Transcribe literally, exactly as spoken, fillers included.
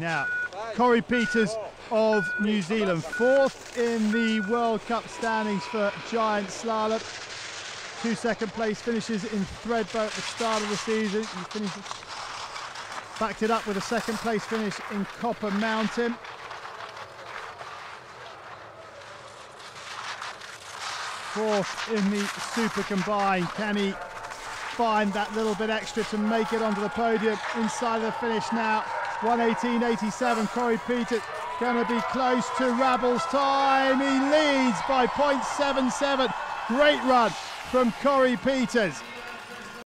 Now, Corey Peters of New Zealand, fourth in the World Cup standings for giant slalom. Two second place finishes in Thredbo at the start of the season. He finished, backed it up with a second place finish in Copper Mountain. Fourth in the super combined. Can he find that little bit extra to make it onto the podium? Inside the finish now, one eighteen eighty-seven. Corey Peters going to be close to Rabble's time. He leads by point seven seven. Great run from Corey Peters.